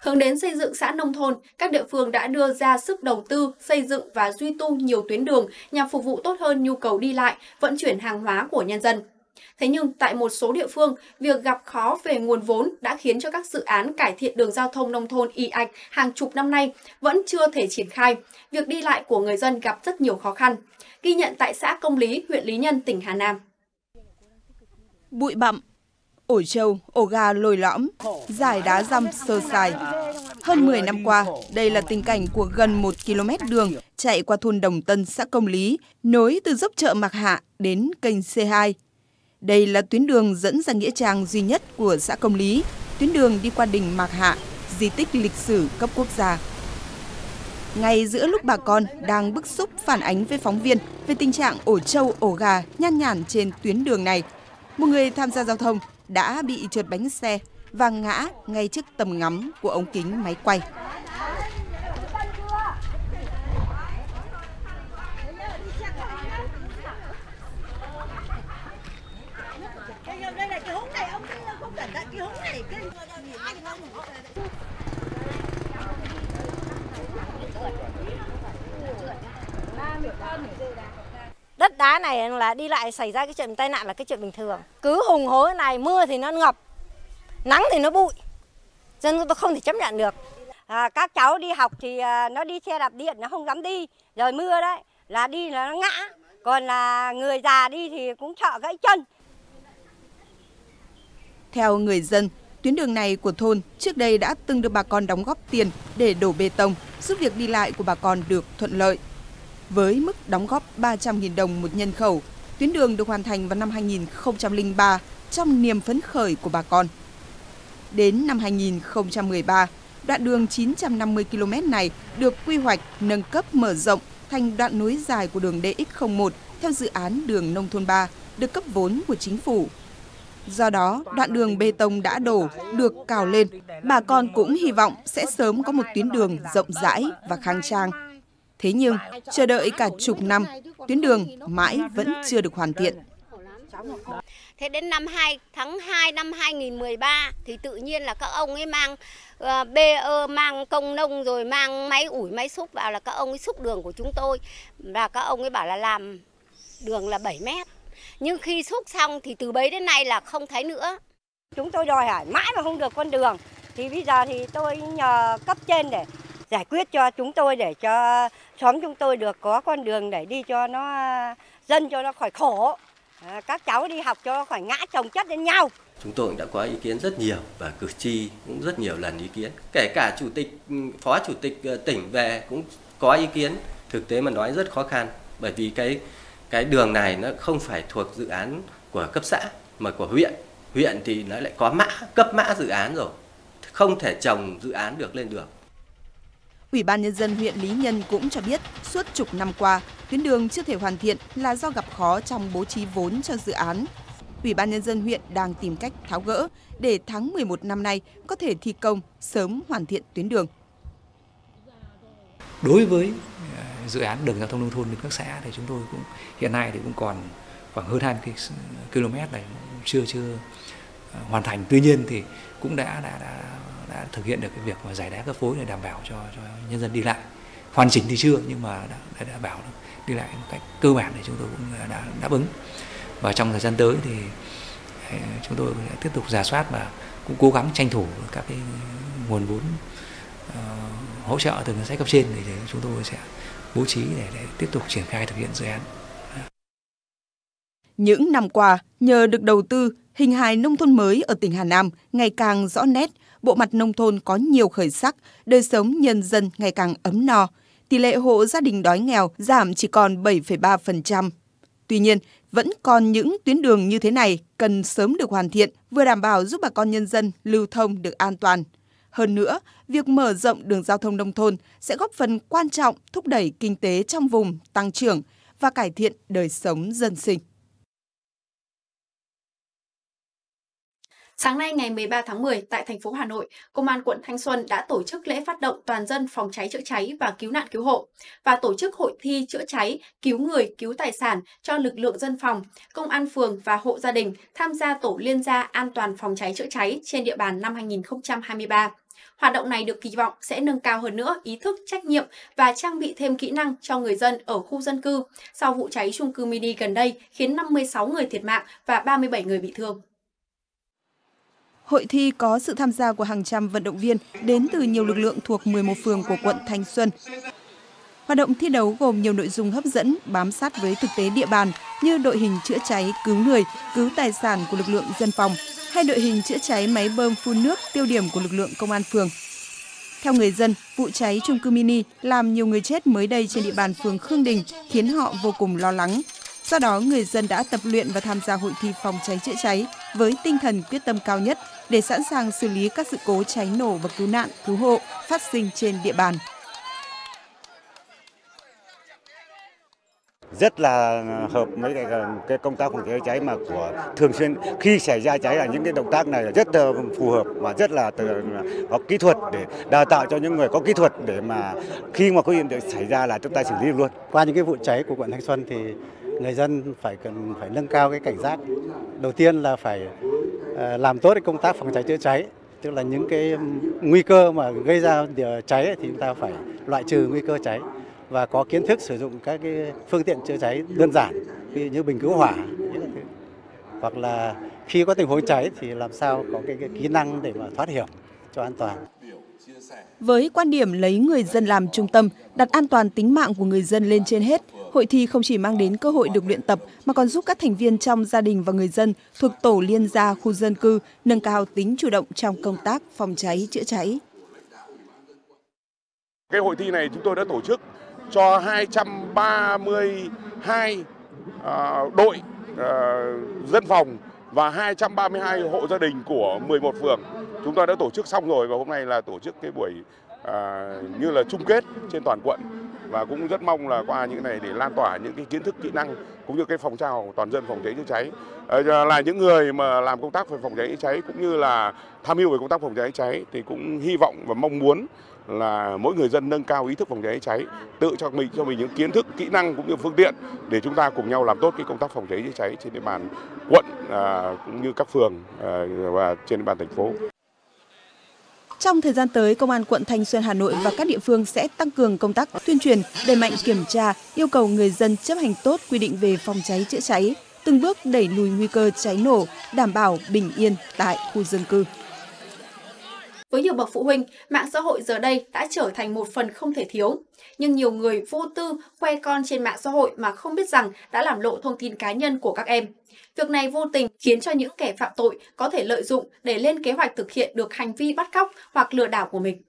Hướng đến xây dựng xã nông thôn, các địa phương đã đưa ra sức đầu tư, xây dựng và duy tu nhiều tuyến đường nhằm phục vụ tốt hơn nhu cầu đi lại, vận chuyển hàng hóa của nhân dân. Thế nhưng, tại một số địa phương, việc gặp khó về nguồn vốn đã khiến cho các dự án cải thiện đường giao thông nông thôn ì ạch hàng chục năm nay vẫn chưa thể triển khai. Việc đi lại của người dân gặp rất nhiều khó khăn. Ghi nhận tại xã Công Lý, huyện Lý Nhân, tỉnh Hà Nam. Bụi bặm, ổ trâu, ổ gà lồi lõm, dải đá răm sơ sài. Hơn 10 năm qua, đây là tình cảnh của gần 1 km đường chạy qua thôn Đồng Tân, xã Công Lý, nối từ dốc chợ Mạc Hạ đến kênh C2. Đây là tuyến đường dẫn ra nghĩa trang duy nhất của xã Công Lý, tuyến đường đi qua đỉnh Mạc Hạ, di tích lịch sử cấp quốc gia. Ngay giữa lúc bà con đang bức xúc phản ánh với phóng viên về tình trạng ổ trâu, ổ gà nhan nhản trên tuyến đường này, một người tham gia giao thông đã bị trượt bánh xe và ngã ngay trước tầm ngắm của ống kính máy quay. Đất đá này là đi lại xảy ra cái chuyện tai nạn là cái chuyện bình thường. Cứ hùng hối này, mưa thì nó ngập, nắng thì nó bụi, dân chúng tôi không thể chấp nhận được. Các cháu đi học thì nó đi xe đạp điện, nó không dám đi, rồi mưa đấy là đi là nó ngã. Còn là người già đi thì cũng sợ gãy chân. Theo người dân, tuyến đường này của thôn trước đây đã từng được bà con đóng góp tiền để đổ bê tông, giúp việc đi lại của bà con được thuận lợi. Với mức đóng góp 300.000 đồng một nhân khẩu, tuyến đường được hoàn thành vào năm 2003 trong niềm phấn khởi của bà con. Đến năm 2013, đoạn đường 950 km này được quy hoạch nâng cấp mở rộng thành đoạn nối dài của đường DX01 theo dự án đường nông thôn 3 được cấp vốn của chính phủ. Do đó, đoạn đường bê tông đã đổ được cào lên, bà con cũng hy vọng sẽ sớm có một tuyến đường rộng rãi và khang trang. Thế nhưng, chờ đợi cả chục năm, tuyến đường mãi vẫn chưa được hoàn thiện. Thế đến tháng 2 năm 2013 thì tự nhiên là các ông ấy mang bê, mang công nông rồi mang máy ủi máy xúc vào, là các ông ấy xúc đường của chúng tôi. Và các ông ấy bảo là làm đường là 7 mét. Nhưng khi xúc xong thì từ bấy đến nay là không thấy nữa. Chúng tôi đòi hỏi mãi mà không được con đường. Thì bây giờ thì tôi nhờ cấp trên để giải quyết cho chúng tôi, để cho xóm chúng tôi được có con đường để đi cho nó dân, cho nó khỏi khổ. Các cháu đi học cho nó khỏi ngã chồng chất lên nhau. Chúng tôi đã có ý kiến rất nhiều và cử tri cũng rất nhiều lần ý kiến. Kể cả chủ tịch, phó chủ tịch tỉnh về cũng có ý kiến. Thực tế mà nói rất khó khăn, bởi vì cái đường này nó không phải thuộc dự án của cấp xã mà của huyện. Huyện thì nó lại có mã, cấp mã dự án rồi, không thể trồng dự án được lên được. Ủy ban Nhân dân huyện Lý Nhân cũng cho biết suốt chục năm qua, tuyến đường chưa thể hoàn thiện là do gặp khó trong bố trí vốn cho dự án. Ủy ban Nhân dân huyện đang tìm cách tháo gỡ để tháng 11 năm nay có thể thi công sớm hoàn thiện tuyến đường. Đối với dự án đường giao thông nông thôn đến các xã thì chúng tôi cũng hiện nay thì cũng còn khoảng hơn 20 km này chưa hoàn thành. Tuy nhiên thì cũng đã thực hiện được cái việc mà giải đá cấp phối để đảm bảo cho nhân dân đi lại. Hoàn chỉnh thì chưa, nhưng mà đã đảm bảo đi lại một cách cơ bản thì chúng tôi cũng đã đáp ứng. Và trong thời gian tới thì chúng tôi sẽ tiếp tục rà soát và cũng cố gắng tranh thủ các cái nguồn vốn hỗ trợ từ ngân sách cấp trên để chúng tôi sẽ bố trí để tiếp tục triển khai thực hiện dự án. Những năm qua, nhờ được đầu tư, hình hài nông thôn mới ở tỉnh Hà Nam ngày càng rõ nét, bộ mặt nông thôn có nhiều khởi sắc, đời sống nhân dân ngày càng ấm no, tỷ lệ hộ gia đình đói nghèo giảm chỉ còn 7,3%. Tuy nhiên, vẫn còn những tuyến đường như thế này cần sớm được hoàn thiện, vừa đảm bảo giúp bà con nhân dân lưu thông được an toàn. Hơn nữa, việc mở rộng đường giao thông nông thôn sẽ góp phần quan trọng thúc đẩy kinh tế trong vùng tăng trưởng và cải thiện đời sống dân sinh. Sáng nay ngày 13 tháng 10 tại thành phố Hà Nội, Công an quận Thanh Xuân đã tổ chức lễ phát động toàn dân phòng cháy chữa cháy và cứu nạn cứu hộ và tổ chức hội thi chữa cháy, cứu người, cứu tài sản cho lực lượng dân phòng, công an phường và hộ gia đình tham gia tổ liên gia an toàn phòng cháy chữa cháy trên địa bàn năm 2023. Hoạt động này được kỳ vọng sẽ nâng cao hơn nữa ý thức trách nhiệm và trang bị thêm kỹ năng cho người dân ở khu dân cư sau vụ cháy chung cư mini gần đây khiến 56 người thiệt mạng và 37 người bị thương. Hội thi có sự tham gia của hàng trăm vận động viên đến từ nhiều lực lượng thuộc 11 phường của quận Thanh Xuân. Hoạt động thi đấu gồm nhiều nội dung hấp dẫn, bám sát với thực tế địa bàn như đội hình chữa cháy, cứu người, cứu tài sản của lực lượng dân phòng hay đội hình chữa cháy máy bơm phun nước tiêu điểm của lực lượng công an phường. Theo người dân, vụ cháy chung cư mini làm nhiều người chết mới đây trên địa bàn phường Khương Đình khiến họ vô cùng lo lắng. Do đó, người dân đã tập luyện và tham gia hội thi phòng cháy chữa cháy với tinh thần quyết tâm cao nhất để sẵn sàng xử lý các sự cố cháy nổ và cứu nạn, cứu hộ phát sinh trên địa bàn. Rất là hợp với cái công tác phòng cháy cháy mà của thường xuyên khi xảy ra cháy là những cái động tác này là rất phù hợp và rất là có kỹ thuật để đào tạo cho những người có kỹ thuật để mà khi mà có hiện tượng xảy ra là chúng ta xử lý luôn. Qua những cái vụ cháy của quận Thanh Xuân thì người dân cần phải nâng cao cái cảnh giác. Đầu tiên là phải làm tốt cái công tác phòng cháy chữa cháy, tức là những cái nguy cơ mà gây ra cháy thì chúng ta phải loại trừ nguy cơ cháy và có kiến thức sử dụng các cái phương tiện chữa cháy đơn giản như bình cứu hỏa, hoặc là khi có tình huống cháy thì làm sao có cái kỹ năng để mà thoát hiểm cho an toàn. Với quan điểm lấy người dân làm trung tâm, đặt an toàn tính mạng của người dân lên trên hết, hội thi không chỉ mang đến cơ hội được luyện tập mà còn giúp các thành viên trong gia đình và người dân thuộc tổ liên gia khu dân cư nâng cao tính chủ động trong công tác phòng cháy chữa cháy. Cái hội thi này chúng tôi đã tổ chức cho 232 đội dân phòng và 232 hộ gia đình của 11 phường. Chúng ta đã tổ chức xong rồi và hôm nay là tổ chức cái buổi như là chung kết trên toàn quận. Và cũng rất mong là qua những này để lan tỏa những cái kiến thức, kỹ năng cũng như cái phong trào toàn dân phòng cháy chữa cháy. Là những người mà làm công tác về phòng cháy chữa cháy cũng như là tham mưu về công tác phòng cháy chữa cháy thì cũng hy vọng và mong muốn là mỗi người dân nâng cao ý thức phòng cháy chữa cháy, tự cho mình những kiến thức, kỹ năng cũng như phương tiện để chúng ta cùng nhau làm tốt cái công tác phòng cháy chữa cháy trên địa bàn quận cũng như các phường và trên địa bàn thành phố. Trong thời gian tới, Công an quận Thanh Xuân Hà Nội và các địa phương sẽ tăng cường công tác tuyên truyền, đẩy mạnh kiểm tra, yêu cầu người dân chấp hành tốt quy định về phòng cháy chữa cháy, từng bước đẩy lùi nguy cơ cháy nổ, đảm bảo bình yên tại khu dân cư. Với nhiều bậc phụ huynh, mạng xã hội giờ đây đã trở thành một phần không thể thiếu. Nhưng nhiều người vô tư khoe con trên mạng xã hội mà không biết rằng đã làm lộ thông tin cá nhân của các em. Việc này vô tình khiến cho những kẻ phạm tội có thể lợi dụng để lên kế hoạch thực hiện được hành vi bắt cóc hoặc lừa đảo của mình.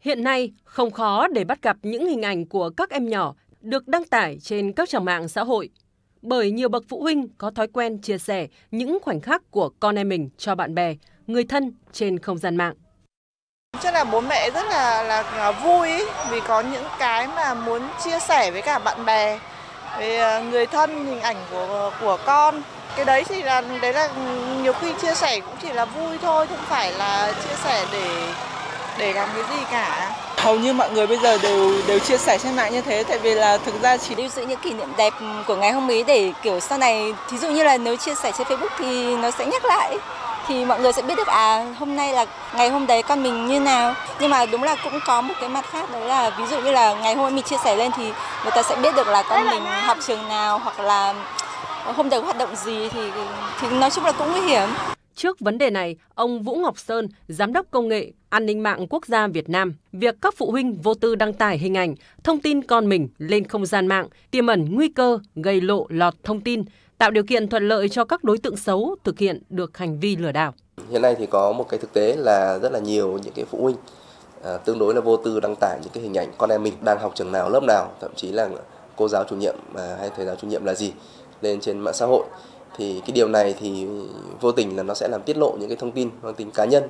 Hiện nay, không khó để bắt gặp những hình ảnh của các em nhỏ được đăng tải trên các trang mạng xã hội. Bởi nhiều bậc phụ huynh có thói quen chia sẻ những khoảnh khắc của con em mình cho bạn bè, người thân trên không gian mạng. Chắc là bố mẹ rất là vui vì có những cái mà muốn chia sẻ với cả bạn bè, về người thân, hình ảnh của con. Cái đấy thì là nhiều khi chia sẻ cũng chỉ là vui thôi, không phải là chia sẻ để làm cái gì cả. Hầu như mọi người bây giờ đều chia sẻ trên mạng như thế, tại vì là thực ra chỉ lưu giữ những kỷ niệm đẹp của ngày hôm ấy để kiểu sau này, thí dụ như là nếu chia sẻ trên Facebook thì nó sẽ nhắc lại. Thì mọi người sẽ biết được hôm nay là ngày hôm đấy con mình như nào. Nhưng mà đúng là cũng có một cái mặt khác, đó là ví dụ như là ngày hôm mình chia sẻ lên thì người ta sẽ biết được là con mình học trường nào hoặc là hôm đấy hoạt động gì thì nói chung là cũng nguy hiểm. Trước vấn đề này, ông Vũ Ngọc Sơn, Giám đốc Công nghệ An ninh mạng quốc gia Việt Nam, việc các phụ huynh vô tư đăng tải hình ảnh, thông tin con mình lên không gian mạng tiềm ẩn nguy cơ gây lộ lọt thông tin, tạo điều kiện thuận lợi cho các đối tượng xấu thực hiện được hành vi lừa đảo. Hiện nay thì có một cái thực tế là rất là nhiều những cái phụ huynh tương đối là vô tư đăng tải những cái hình ảnh con em mình đang học trường nào, lớp nào, thậm chí là cô giáo chủ nhiệm hay thầy giáo chủ nhiệm là gì lên trên mạng xã hội. Thì cái điều này thì vô tình là nó sẽ làm tiết lộ những cái thông tin mang tính cá nhân,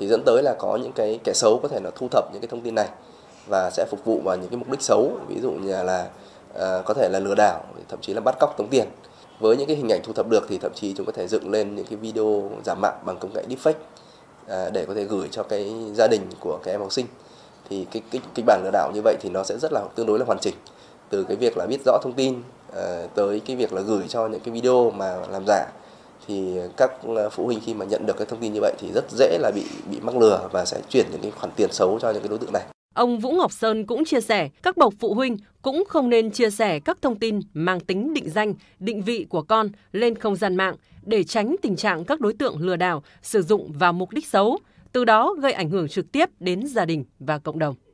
thì dẫn tới là có những cái kẻ xấu có thể là thu thập những cái thông tin này và sẽ phục vụ vào những cái mục đích xấu, ví dụ như là có thể là lừa đảo, thậm chí là bắt cóc tống tiền. Với những cái hình ảnh thu thập được thì thậm chí chúng có thể dựng lên những cái video giả mạo bằng công nghệ deepfake để có thể gửi cho cái gia đình của các em học sinh. Thì cái kịch bản lừa đảo như vậy thì nó sẽ rất là tương đối là hoàn chỉnh, từ cái việc là biết rõ thông tin tới cái việc là gửi cho những cái video mà làm giả. Thì các phụ huynh khi mà nhận được cái thông tin như vậy thì rất dễ là bị mắc lừa và sẽ chuyển những cái khoản tiền xấu cho những cái đối tượng này. Ông Vũ Ngọc Sơn cũng chia sẻ các bậc phụ huynh cũng không nên chia sẻ các thông tin mang tính định danh, định vị của con lên không gian mạng để tránh tình trạng các đối tượng lừa đảo sử dụng vào mục đích xấu, từ đó gây ảnh hưởng trực tiếp đến gia đình và cộng đồng.